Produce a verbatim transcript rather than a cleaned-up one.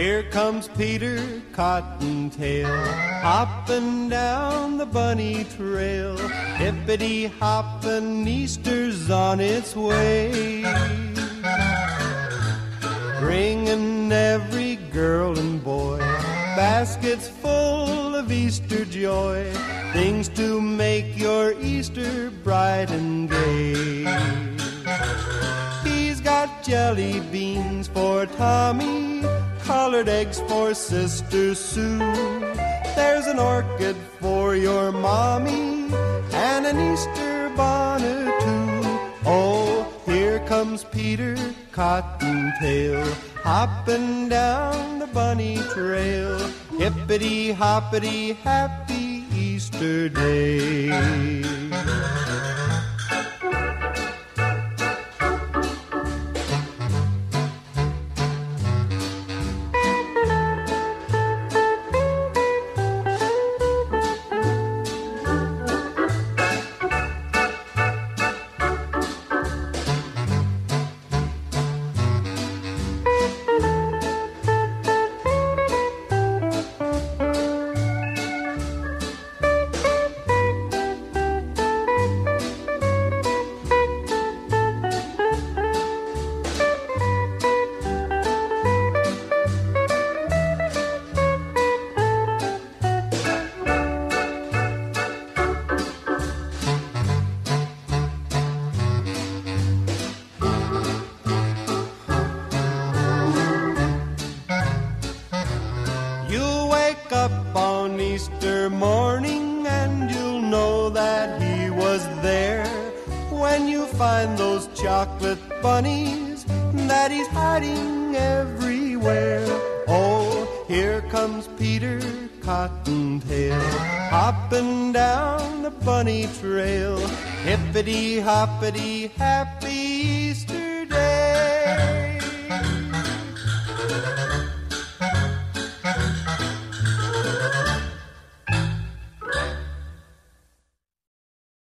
Here comes Peter Cottontail, hopping down the bunny trail, hippity-hoppin', Easter's on its way, bringing every girl and boy baskets full of Easter joy, things to make your Easter bright and gay. He's got jelly beans for Tommy, colored eggs for Sister Sue. There's an orchid for your mommy and an Easter bonnet too. Oh, here comes Peter Cottontail, hopping down the bunny trail. Hippity hoppity, happy Easter day. Up on Easter morning and you'll know that he was there when you find those chocolate bunnies that he's hiding everywhere. Oh, here comes Peter Cottontail, hopping down the bunny trail. Hippity hoppity, happy Easter.